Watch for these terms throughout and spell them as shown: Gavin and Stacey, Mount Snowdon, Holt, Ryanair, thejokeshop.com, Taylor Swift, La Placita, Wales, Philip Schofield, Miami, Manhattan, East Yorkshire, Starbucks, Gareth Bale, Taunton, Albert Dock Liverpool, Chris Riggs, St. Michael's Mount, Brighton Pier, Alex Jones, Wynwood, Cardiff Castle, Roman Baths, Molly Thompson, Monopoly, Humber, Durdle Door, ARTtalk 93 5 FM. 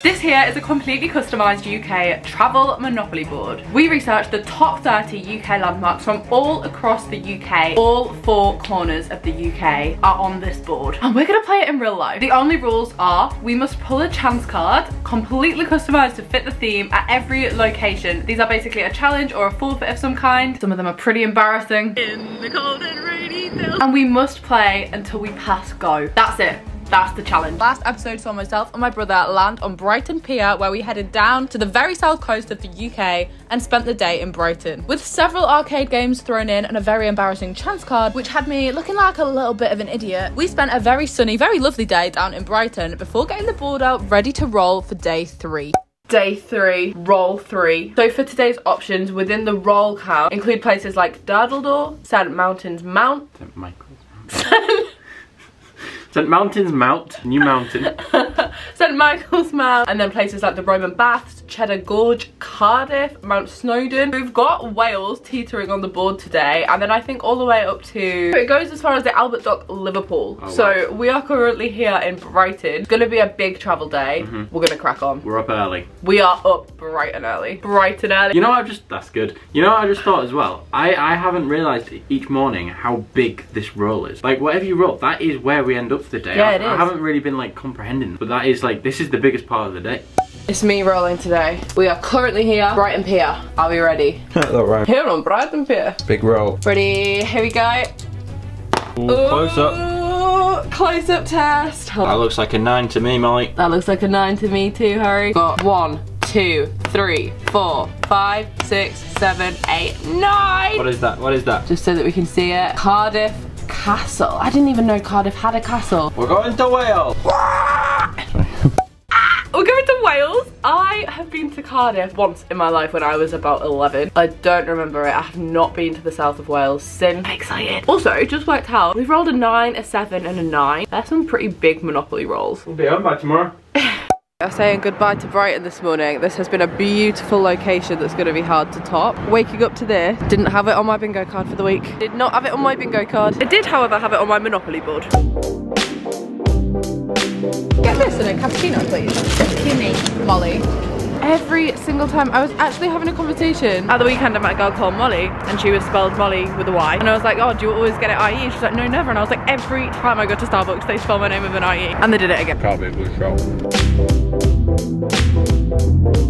This here is a completely customised UK travel monopoly board. We researched the top 30 UK landmarks from all across the UK. All four corners of the UK are on this board and we're going to play it in real life. The only rules are we must pull a chance card, completely customised to fit the theme at every location. These are basically a challenge or a forfeit of some kind. Some of them are pretty embarrassing. In the cold and rainy film. And we must play until we pass go. That's it. That's the challenge. Last episode saw myself and my brother land on Brighton Pier, where we headed down to the very south coast of the UK and spent the day in Brighton. With several arcade games thrown in and a very embarrassing chance card, which had me looking like a little bit of an idiot, we spent a very sunny, very lovely day down in Brighton before getting the board out ready to roll for day three. Day three, roll three. So for today's options within the roll count include places like Durdle Door, St. Michael's Mount. St. Michael's Mount, and then places like the Roman Baths, Cheddar Gorge, Cardiff, Mount Snowdon. We've got Wales teetering on the board today, and then I think all the way up to, it goes as far as the Albert Dock Liverpool. Oh, so wow. We are currently here in Brighton. It's going to be a big travel day. We're going to crack on. We're up early. We are up bright and early. Bright and early. You know what that's good. You know what I just thought as well? I haven't realised each morning how big this roll is. Like whatever you roll, that is where we end up for the day. Yeah, it is. I haven't really been like comprehending, but that is like, this is the biggest part of the day. It's me rolling today. We are currently here, Brighton Pier. Are we ready? Right. Here on Brighton Pier. Big roll. Ready, here we go. Ooh, close up. Close up test. That looks like a 9 to me, Molly. That looks like a 9 to me too, Harry. Got 1, 2, 3, 4, 5, 6, 7, 8, 9. What is that? What is that? Just so that we can see it. Cardiff Castle. I didn't even know Cardiff had a castle. We're going to Wales. We're going to Wales. I have been to Cardiff once in my life when I was about 11. I don't remember it. I have not been to the south of Wales since. I'm excited. Also, just worked out, we've rolled a 9, a 7 and a 9. They're some pretty big Monopoly rolls. We'll be home by tomorrow. I'm saying goodbye to Brighton this morning. This has been a beautiful location that's going to be hard to top. Waking up to this, didn't have it on my bingo card for the week. Did not have it on my bingo card. I did, however, have it on my Monopoly board. Get this and a cappuccino, please. Cappuccino. Molly. Every single time. I was actually having a conversation at the weekend. I met a girl called Molly and she was spelled Molly with a Y, and I was like, oh, do you always get it IE? She's like, no, never. And I was like, every time I go to Starbucks they spell my name with an IE, and they did it again. Can't be a blue show.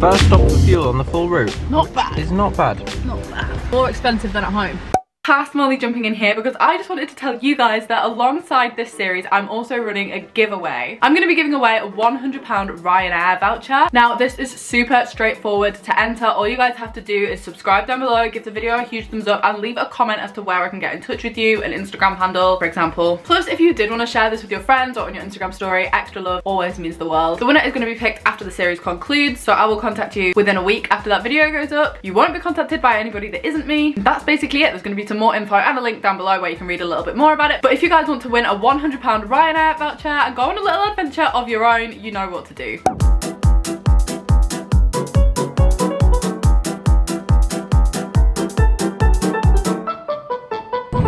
First stop for fuel on the full route. Not bad. It's not bad. Not bad. More expensive than at home. Past Molly jumping in here, because I just wanted to tell you guys that alongside this series I'm also running a giveaway. I'm going to be giving away a £100 Ryanair voucher. Now this is super straightforward to enter. All you guys have to do is subscribe down below, give the video a huge thumbs up and leave a comment as to where I can get in touch with you, an Instagram handle for example. Plus if you did want to share this with your friends or on your Instagram story, extra love always means the world. The winner is going to be picked after the series concludes, so I will contact you within a week after that video goes up. You won't be contacted by anybody that isn't me. That's basically it. There's going to be some more info and a link down below where you can read a little bit more about it. But if you guys want to win a £100 Ryanair voucher and go on a little adventure of your own, you know what to do.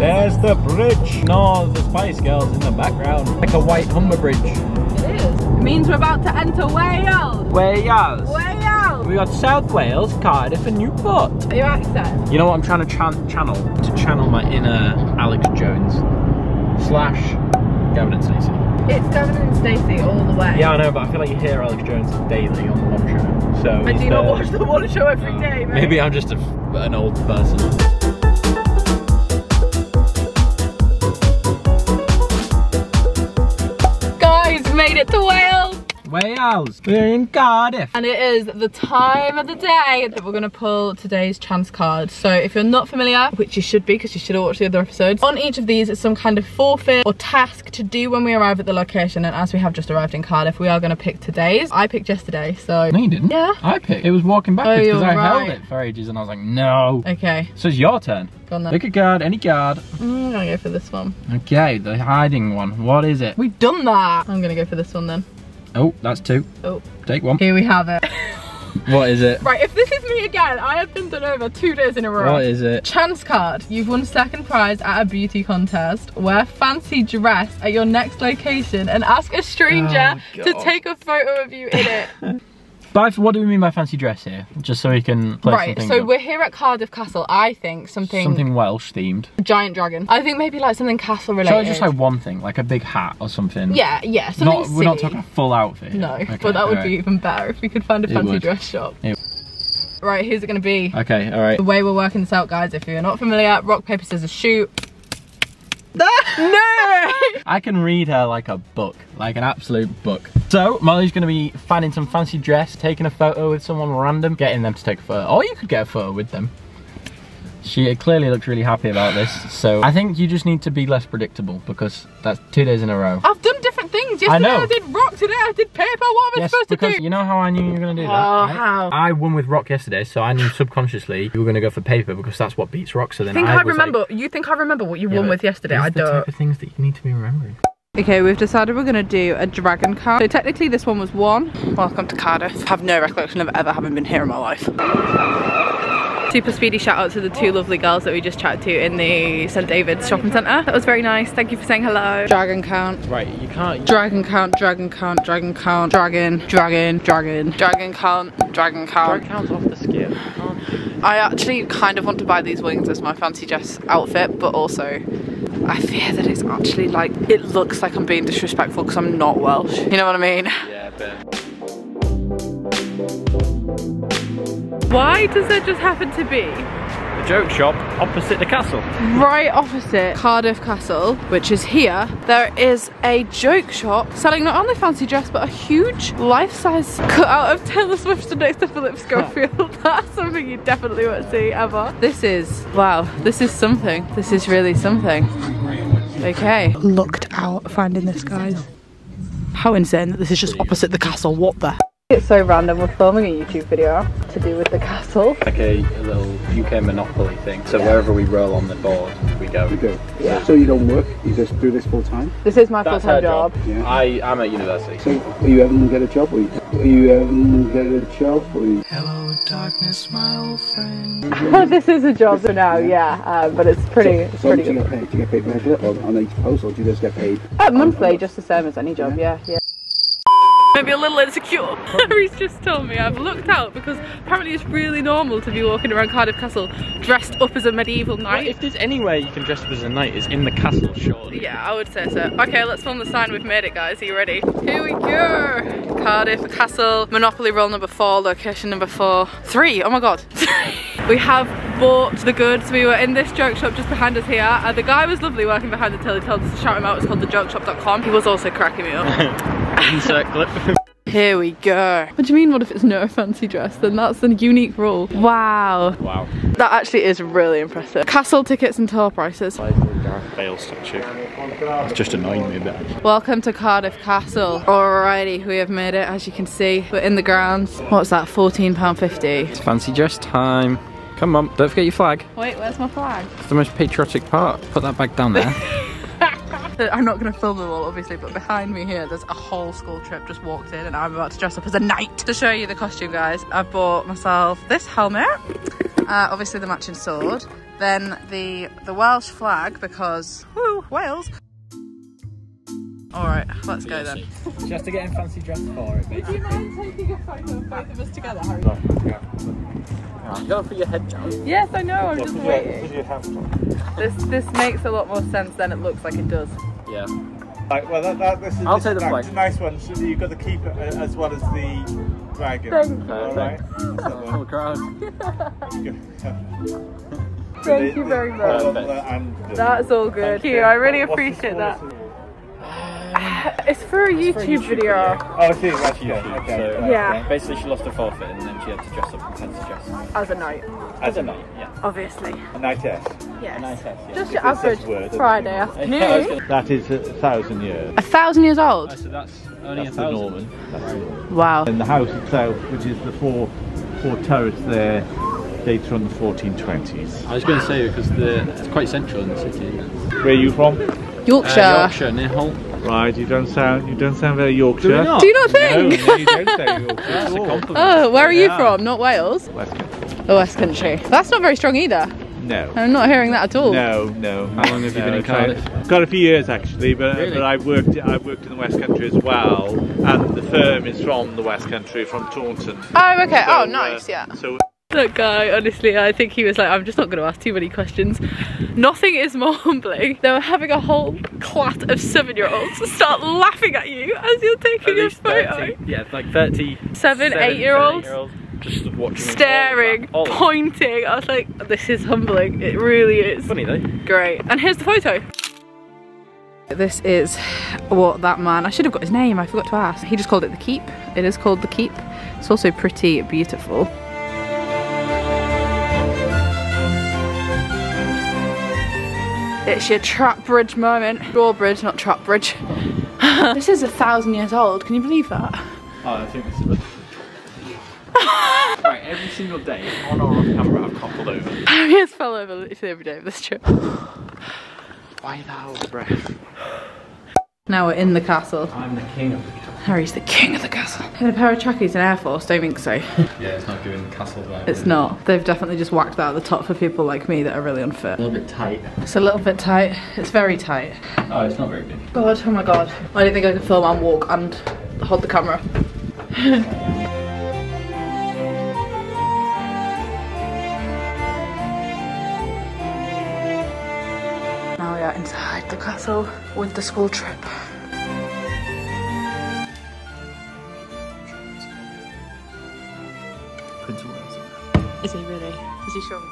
There's the bridge. No, the Spice Girls in the background. Like a white Humber bridge. It is. It means we're about to enter Wales. Wales. Wales. We got South Wales, Cardiff and Newport. Are you accent? You know what I'm trying to channel? To channel my inner Alex Jones / Gavin and Stacey. It's Gavin and Stacey all the way. Yeah, I know, but I feel like you hear Alex Jones daily on the One Show. So I do not watch the One Show every day, mate. Maybe I'm just an old person. Made it to Wales! Wales! We're in Cardiff! And it is the time of the day that we're going to pull today's chance card. So if you're not familiar, which you should be because you should have watched the other episodes, on each of these is some kind of forfeit or task to do when we arrive at the location, and as we have just arrived in Cardiff we are going to pick today's. I picked yesterday, so... No you didn't? Yeah. I picked. It was walking backwards because I held it for ages and I was like, no! Okay. So it's your turn. Go on then. Pick a card, any card. I'm going to go for this one. Okay, the hiding one. What is it? We've done that! I'm going to go for this one then. Oh, that's two. Oh. Take one. Here we have it. What is it? Right, if this is me again, I have been done over 2 days in a row. What is it? Chance card. You've won second prize at a beauty contest. Wear fancy dress at your next location and ask a stranger to take a photo of you in it. But what do we mean by fancy dress here? Just so we can play something. Right, so we're here at Cardiff Castle. I think something Welsh themed. Giant dragon. I think maybe like something castle related. So just like one thing, like a big hat or something. Yeah, yeah. Something silly. We're not talking a full outfit. No, okay, but that would be even better if we could find a fancy dress shop. Right, who's it going to be? Okay, all right. The way we're working this out, guys, if you're not familiar, rock, paper, scissors, shoot. No! I can read her like a book, like an absolute book. So Molly's gonna be finding some fancy dress, taking a photo with someone random, getting them to take a photo, or you could get a photo with them. She clearly looks really happy about this, so I think you just need to be less predictable because that's 2 days in a row. I've done different things. Yesterday I did rock, today I did paper. What am I supposed to do? You know how I knew you were going to do that? Oh, right? How? I won with rock yesterday, so I knew subconsciously you were going to go for paper because that's what beats rock. So then I remember. Like, you think I remember what you won with yesterday? I don't. These are the type of things that you need to be remembering. Okay, we've decided we're going to do a dragon card. So technically this one was one. Welcome to Cardiff. I have no recollection of ever having been here in my life. Super speedy shout out to the two lovely girls that we just chatted to in the St. David's shopping centre. That was very nice. Thank you for saying hello. Dragon count. Right, you can't. Dragon count, dragon count, dragon count, dragon, dragon, dragon, dragon count, dragon count. Dragon count's off the skin. I actually kind of want to buy these wings as my fancy dress outfit, but also I fear that it's actually like, it looks like I'm being disrespectful because I'm not Welsh. You know what I mean? Yeah, but. Why does there just happen to be the Joke Shop opposite the castle? Right opposite Cardiff Castle, which is here, there is a joke shop selling not only fancy dress but a huge life-size cutout of Taylor Swift next to Philip Schofield. That's something you definitely won't see ever. This is, wow, this is something. This is really something. Okay. Looked out finding this, guys. How insane that this is just opposite the castle. What the? It's so random, we're filming a YouTube video to do with the castle. Like a little UK Monopoly thing, so wherever we roll on the board, we go. You do? Yeah. So you don't work, you just do this full time? This is my full-time job. Yeah. I'm at university. So you ever get a job? Hello darkness, my old friend. This is a job for now, but it's pretty good. Do you get paid on each post, or do you just get paid? Monthly, just the same as any job, yeah. Maybe a little insecure. He's just told me I've looked out because apparently it's really normal to be walking around Cardiff Castle dressed up as a medieval knight. Well, if there's anywhere you can dress up as a knight, it's in the castle, surely. Yeah, I would say so. Okay, let's film the sign. We've made it, guys. Are you ready? Here we go. Cardiff Castle, Monopoly roll number 4, location number 4, 3. Oh my god. We have bought the goods. We were in this joke shop just behind us here. The guy was lovely working behind the till. He told us to shout him out. It's called thejokeshop.com. He was also cracking me up. Insert clip. Here we go. What do you mean, what if it's no fancy dress? Then that's the unique rule. Wow. Wow. That actually is really impressive. Castle tickets and tour prices. Gareth Bale statue. It's just annoying me a bit. Welcome to Cardiff Castle. Alrighty, we have made it, as you can see. We're in the grounds. What's that, £14.50? It's fancy dress time. Come on, don't forget your flag. Wait, where's my flag? It's the most patriotic part. Put that bag down there. I'm not going to film them all, obviously, but behind me here, there's a whole school trip just walked in, and I'm about to dress up as a knight. To show you the costume, guys, I bought myself this helmet, obviously the matching sword, then the Welsh flag, because, woo, Wales. All right, let's go then. She has to get in fancy dress for it. Would you mind taking a photo of both of us together, Harry? No, you gotta put your head down. Yes, I know, I'm just waiting. This makes a lot more sense than it looks like it does. Yeah. Right, well, I'll take the flag. It's a nice one, so you've got to keep it as well as the dragon. Thank you. All right. Oh, God. Thank you very much. That's all good. Thank you, I really appreciate that. It's for a YouTube video. Oh, I see, that's YouTube. Okay. So, yeah. Basically, she lost a forfeit and then she had to dress up and had to dress as a knight. As a knight, yeah. Obviously. A knightess. Yes. A knightess, yeah. Just your average Friday afternoon. That is 1,000 years. 1,000 years old? So that's only 1,000. That's normal. Wow. And the house itself, which is the four turrets there, dates from the 1420s. I was going to say, because it's quite central in the city. Where are you from? Yorkshire. Yorkshire, near Holt. Right, you don't sound very Yorkshire. Do you not think? No, you don't sound Yorkshire. That's a compliment. Oh, where are you from? Not Wales? West Country. Oh, West Country. That's not very strong either. No. I'm not hearing that at all. No, no. How long have you been in Cardiff? I've got a few years actually, but really? But I've worked in the West Country as well, and the firm is from the West Country, from Taunton. Oh, okay. So, oh, nice. Yeah. So. That guy, honestly, I think he was like, I'm just not going to ask too many questions. Nothing is more humbling than having a whole clat of 7-year-olds start laughing at you as you're taking your photo. 30, yeah, like 8-year-olds just watching, staring, pointing. I was like, this is humbling. It really is. Funny though. Great. And here's the photo. This is what that man, I should have got his name, I forgot to ask. He just called it the Keep. It is called the Keep. It's also pretty beautiful. It's your trap bridge moment. Drawbridge, not trap bridge. This is 1,000 years old. Can you believe that? Oh, I think this is right, every single day, on or off camera, I've toppled over. I just fell over literally every day of this trip. Why that out of breath? Now we're in the castle. I'm the king of the castle. Harry's the king of the castle. And a pair of trackies and Air Force, don't think so. Yeah, it's not giving castle vibe. It's not. They've definitely just whacked that at the top for people like me that are really unfit. A little bit tight. It's a little bit tight. It's very tight. Oh, it's not very big. God, oh my god. I don't think I can film and walk and hold the camera. Now we are inside the castle with the school trip. Is he really? Is he strong?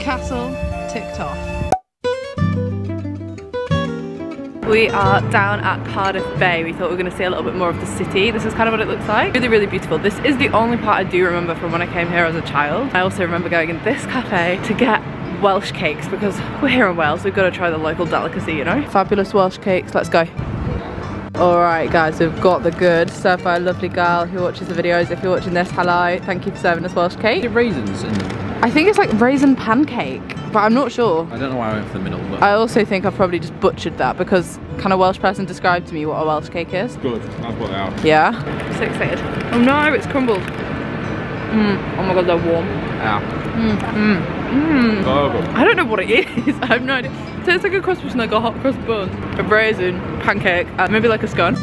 Castle ticked off. We are down at Cardiff Bay. We thought we were going to see a little bit more of the city. This is kind of what it looks like. Really, really beautiful. This is the only part I do remember from when I came here as a child. I also remember going in this cafe to get Welsh cakes because we're here in Wales. We've got to try the local delicacy, you know? Fabulous Welsh cakes. Let's go. Alright guys, we've got the goods served by a lovely girl who watches the videos. If you're watching this, hello, thank you for serving us Welsh cake. Raisins in them? I think it's like raisin pancake, but I'm not sure. I don't know why I went for the middle, but I also think I've probably just butchered that because can a Welsh person describe to me what a Welsh cake is? Good, I'll put it out. Yeah? I'm so excited. Oh no, it's crumbled. Oh my god, they're warm. Yeah. I don't know what it is. I have no idea. It tastes like a cross between like a hot cross bun, a raisin, pancake, maybe like a scone.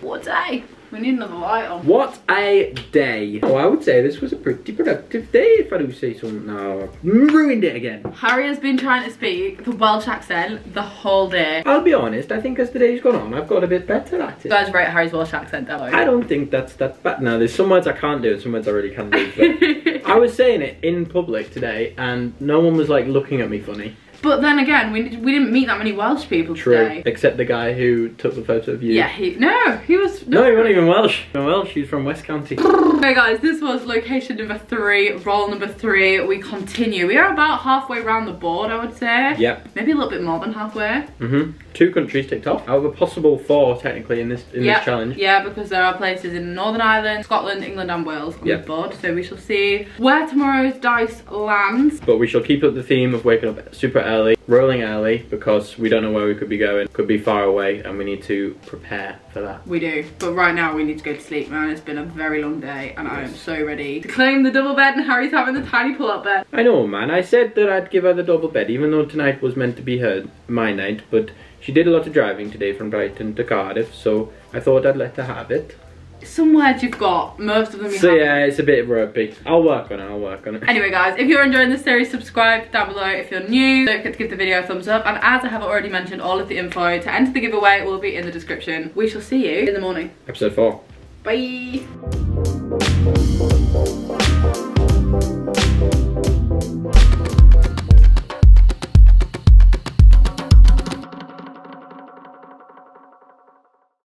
What day? We need another light on. What a day. Oh, I would say this was a pretty productive day if I do say something. No, ruined it again. Harry has been trying to speak the Welsh accent the whole day. I'll be honest, I think as the day's gone on, I've got a bit better at it. You guys rate Harry's Welsh accent down. I don't think that's that bad. No, there's some words I can't do and some words I really can do. But I was saying it in public today and no one was like looking at me funny. But then again, we didn't meet that many Welsh people today. True, except the guy who took the photo of you. Yeah, No, he wasn't even Welsh. He wasn't Welsh, he was from West County. Okay guys, this was location number 3, roll number 3. We continue. We are about halfway around the board, I would say. Yep. Maybe a little bit more than halfway. Mm-hmm. 2 countries ticked off. Out of a possible 4, technically, in this challenge. Yeah, because there are places in Northern Ireland, Scotland, England and Wales on the board. So we shall see where tomorrow's dice lands. But we shall keep up the theme of waking up super early. Rolling early because we don't know where we could be going. Could be far away and we need to prepare for that. We do, but right now we need to go to sleep, man. It's been a very long day and I am so ready to claim the double bed and Harry's having the tiny pull-up bed. I know, man. I said that I'd give her the double bed even though tonight was meant to be my night, but she did a lot of driving today from Brighton to Cardiff, so I thought I'd let her have it. Some words you've got, most of them you haven't. So yeah, it's a bit ropey. I'll work on it. Anyway guys, if you're enjoying this series, subscribe down below. If you're new, don't forget to give the video a thumbs up. And as I have already mentioned, all of the info to enter the giveaway will be in the description. We shall see you in the morning. Episode 4. Bye.